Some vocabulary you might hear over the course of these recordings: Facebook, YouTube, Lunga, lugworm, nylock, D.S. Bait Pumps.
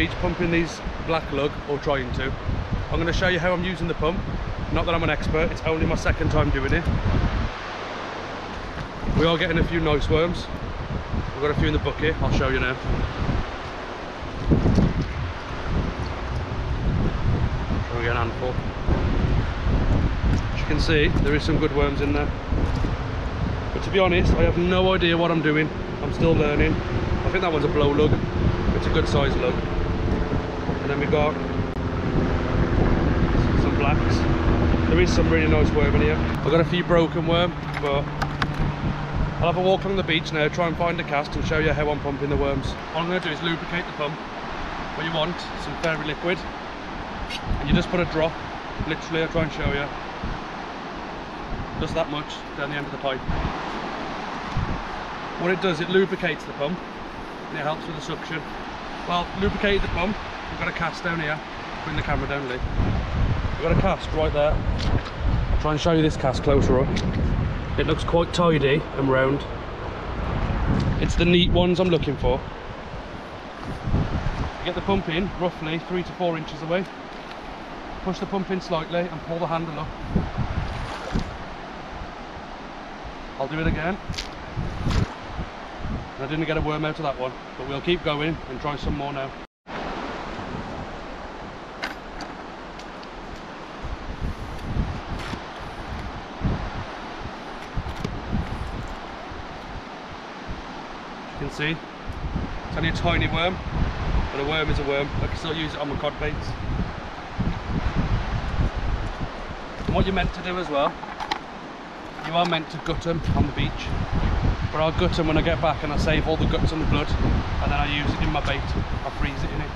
beach pumping these black lug, or trying to. I'm going to show you how I'm using the pump. Not that I'm an expert, it's only my second time doing it. We are getting a few nice worms. We've got a few in the bucket, I'll show you now. Try and get an handful. As you can see, there is some good worms in there. But to be honest, I have no idea what I'm doing. I'm still learning. I think that one's a blow lug. It's a good size lug. And then we've got some blacks. There is some really nice worm in here. I've got a few broken worm, but I'll have a walk along the beach now, try and find a cast and show you how I'm pumping the worms. All I'm going to do is lubricate the pump. What you want is some fairy liquid, and you just put a drop, literally, I'll try and show you, just that much down the end of the pipe. What it does, it lubricates the pump and it helps with the suction. Well, lubricated the pump, we've got a cast down here. Bring the camera down, Lee. We've got a cast right there. I'll try and show you this cast closer up. It looks quite tidy and round. It's the neat ones I'm looking for. You get the pump in roughly 3 to 4 inches away. Push the pump in slightly and pull the handle up. I'll do it again. I didn't get a worm out of that one, but we'll keep going and try some more now. Can see it's only a tiny worm, but a worm is a worm. I can still use it on my cod baits. And what you're meant to do as well, you are meant to gut them on the beach, but I'll gut them when I get back and I save all the guts and the blood, and then I use it in my bait. I freeze it in it.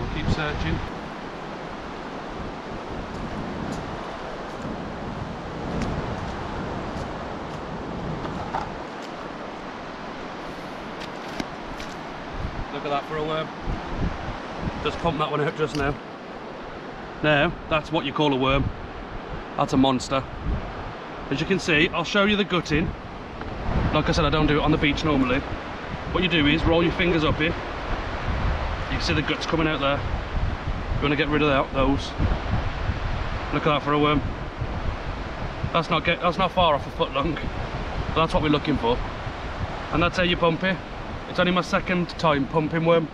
We'll keep searching. Look at that for a worm. Just pumped that one out just now. Now, that's what you call a worm. That's a monster. As you can see, I'll show you the gutting. Like I said, I don't do it on the beach normally. What you do is roll your fingers up here. You can see the guts coming out there. You want to get rid of those. Look at that for a worm. That's not far off a foot long. But that's what we're looking for. And that's how you pump it. It's only my second time pumping worm.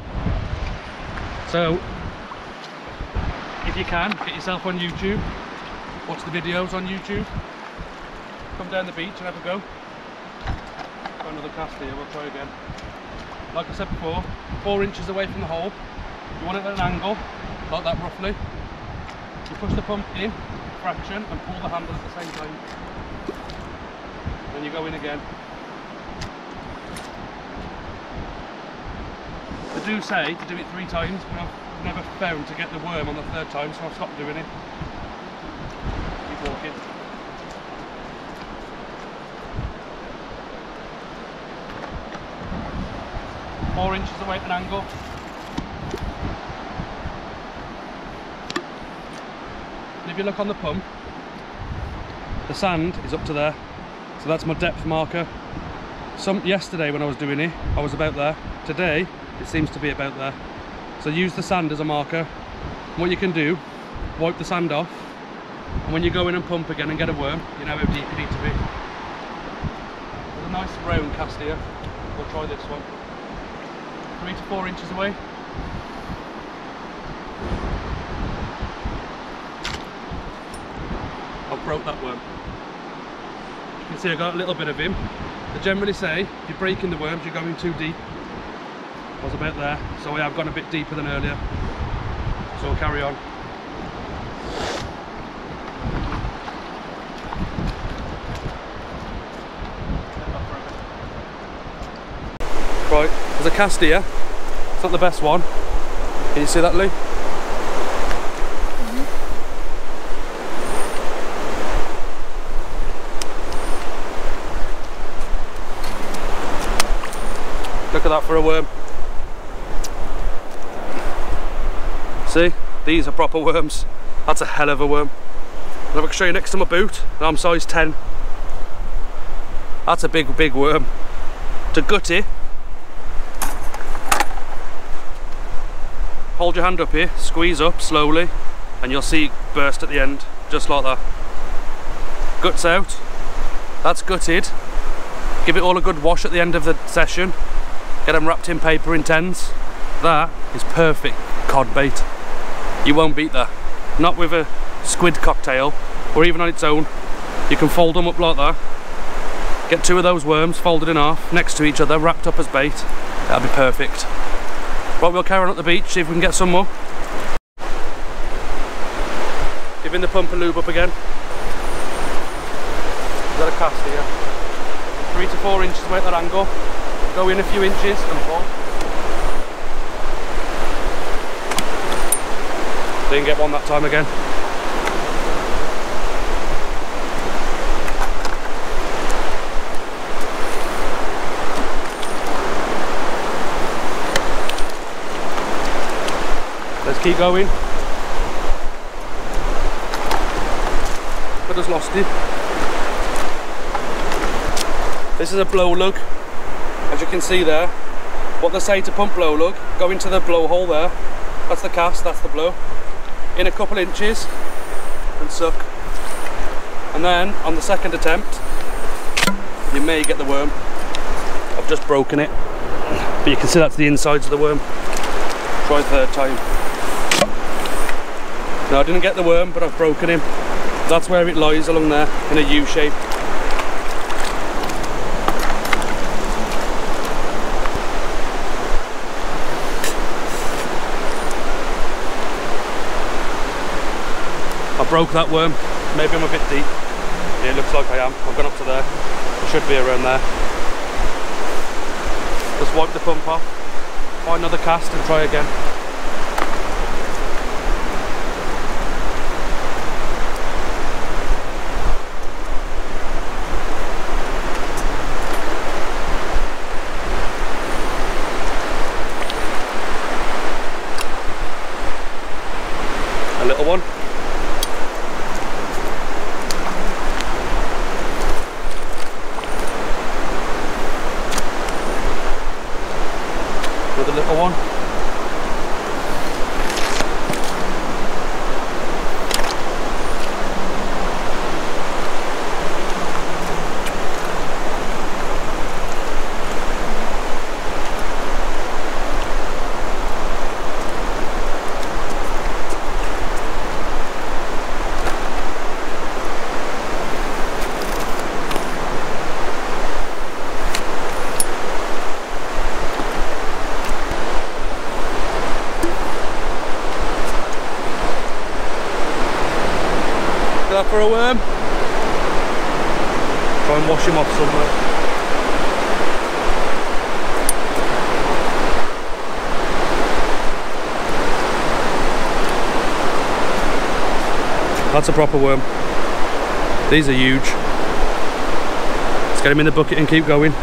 So, if you can, get yourself on YouTube, watch the videos on YouTube, come down the beach and have a go. Got another cast here, we'll try again. Like I said before, 4 inches away from the hole. You want it at an angle, like that roughly. You push the pump in, fraction, and pull the handle at the same time. Then you go in again. I do say to do it 3 times, but I've never found to get the worm on the 3rd time, so I've stopped doing it. Keep walking. I'm 4 inches away at an angle. And if you look on the pump, the sand is up to there, so that's my depth marker. Yesterday when I was doing it, I was about there. Today, it seems to be about there. So use the sand as a marker. What you can do, wipe the sand off, and when you go in and pump again and get a worm, you know how deep you need to be. There's a nice round cast here. We'll try this one. 3 to 4 inches away. I've broke that worm. You can see I got a little bit of him. They generally say, if you're breaking the worms, you're going too deep. I was about there, so yeah, I've gone a bit deeper than earlier, so we'll carry on. Right, there's a cast here, it's not the best one. Can you see that, Lee? Mm-hmm. Look at that for a worm. See, these are proper worms. That's a hell of a worm. And I'm going to show you next to my boot. I'm size 10. That's a big worm. To gut it, hold your hand up here, squeeze up slowly, and you'll see it burst at the end, just like that. Guts out. That's gutted. Give it all a good wash at the end of the session. Get them wrapped in paper in tens. That is perfect cod bait. You won't beat that. Not with a squid cocktail, or even on its own. You can fold them up like that. Get two of those worms folded in half, next to each other, wrapped up as bait. That'll be perfect. Right, we'll carry on at the beach, see if we can get some more. Giving the pump a lube up again. Got a cast here. 3 to 4 inches to make that angle. Go in a few inches and fall. Didn't get one that time again. Let's keep going. But I just lost it. This is a blow lug. As you can see there, what they say to pump blow lug, go into the blow hole there, that's the cast, that's the blow, in a couple inches and suck, and then on the second attempt you may get the worm. I've just broken it, but you can see that's the insides of the worm. Try the third time. Now I didn't get the worm, but I've broken him. That's where it lies along there in a U shape. I broke that worm. Maybe I'm a bit deep. Yeah, it looks like I am. I've gone up to there. It should be around there. Just wipe the pump off. Find another cast and try again. A little one. Another little one. That for a worm. Try and wash him off somewhere. That's a proper worm. These are huge. Let's get him in the bucket and keep going.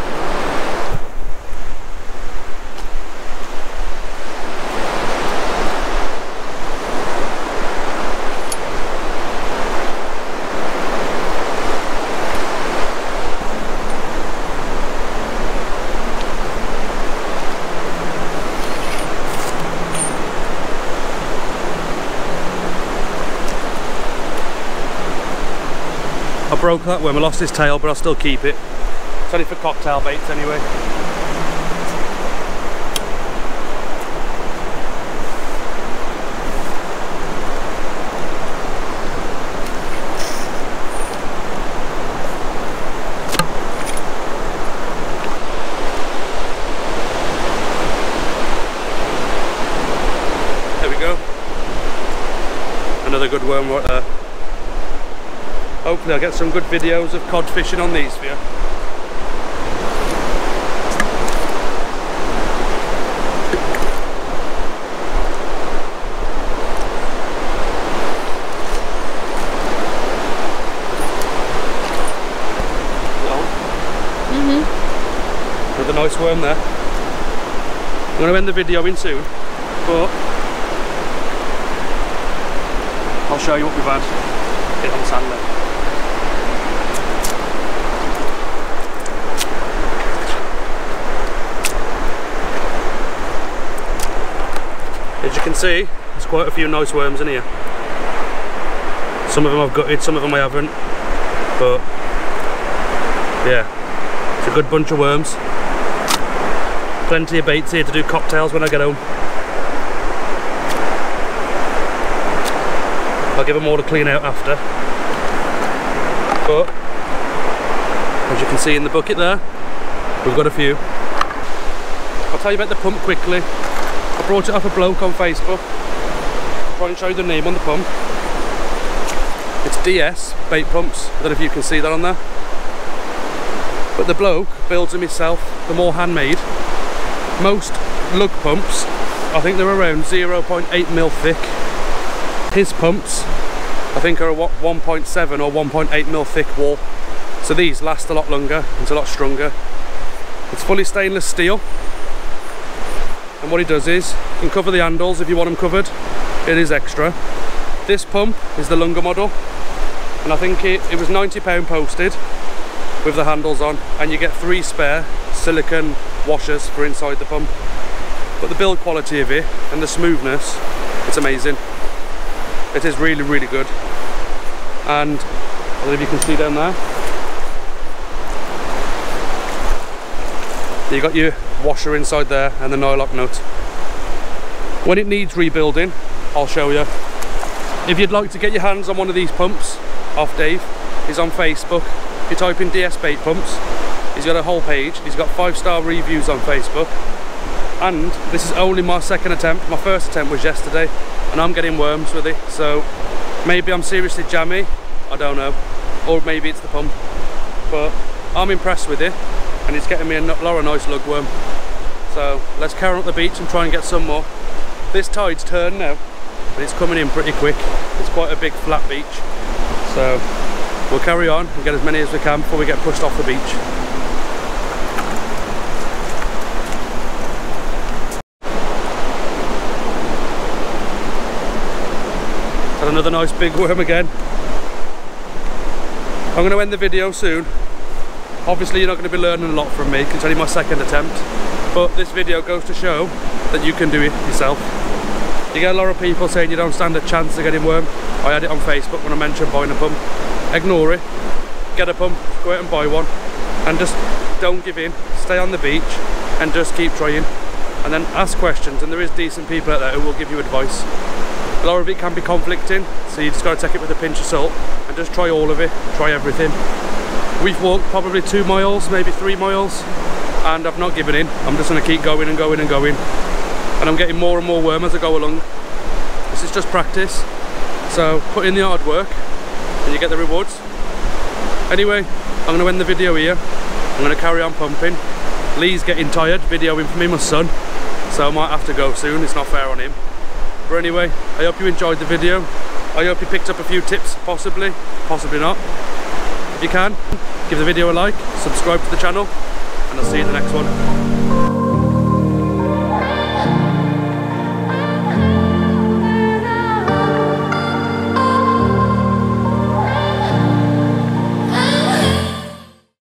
I broke that worm, I lost his tail, but I'll still keep it. It's only for cocktail baits anyway. There we go. Another good worm right there. Hopefully I'll get some good videos of cod fishing on these for you. Another nice worm there. I'm going to end the video in soon, but I'll show you what we've had. Hit on sand there. see, there's quite a few nice worms in here. Some of them I've gutted, some of them I haven't. But yeah, it's a good bunch of worms. Plenty of baits here to do cocktails when I get home. I'll give them all a clean out after. But as you can see in the bucket there, we've got a few. I'll tell you about the pump quickly. I brought it off a bloke on Facebook. I'll try and show you the name on the pump. It's D.S. Bait Pumps. I don't know if you can see that on there. But the bloke builds them himself, they're all handmade. Most lug pumps, I think they're around 0.8 mil thick. His pumps, I think, are a 1.7 or 1.8 mil thick wall. So these last a lot longer, it's a lot stronger. It's fully stainless steel. And what he does is, you can cover the handles if you want them covered. It is extra. This pump is the Lunga model. And I think it was £90 posted with the handles on. And you get 3 spare silicone washers for inside the pump. But the build quality of it and the smoothness, it's amazing. It is really, really good. And I don't know if you can see down there, you got your washer inside there and the nylock nut. When it needs rebuilding, I'll show you. If you'd like to get your hands on one of these pumps off Dave, he's on Facebook. If you type in DS Bait Pumps, he's got a whole page. He's got 5-star reviews on Facebook. And this is only my second attempt. My first attempt was yesterday, and I'm getting worms with it. So maybe I'm seriously jammy, I don't know, or maybe it's the pump. But I'm impressed with it, and it's getting me a lot of nice lugworm. So let's carry up the beach and try and get some more. This tide's turned now, but it's coming in pretty quick. It's quite a big flat beach, so we'll carry on and get as many as we can before we get pushed off the beach. Another nice big worm again. I'm going to end the video soon. Obviously you're not going to be learning a lot from me, it's only my second attempt, but this video goes to show that you can do it yourself. You get a lot of people saying you don't stand a chance of getting worm. I had it on Facebook when I mentioned buying a pump. Ignore it, get a pump, go out and buy one, and just don't give in, stay on the beach and just keep trying, and then ask questions, and there is decent people out there who will give you advice. A lot of it can be conflicting, so you just got to take it with a pinch of salt and just try all of it, try everything. We've walked probably 2 miles, maybe 3 miles, and I've not given in. I'm just going to keep going and going and going, and I'm getting more and more worm as I go along. This is just practice, so put in the hard work and you get the rewards. Anyway, I'm going to end the video here. I'm going to carry on pumping. Lee's getting tired videoing for me, my son, so I might have to go soon, it's not fair on him. But anyway, I hope you enjoyed the video. I hope you picked up a few tips, possibly, possibly not. If you can, give the video a like, subscribe to the channel, and I'll see you in the next one.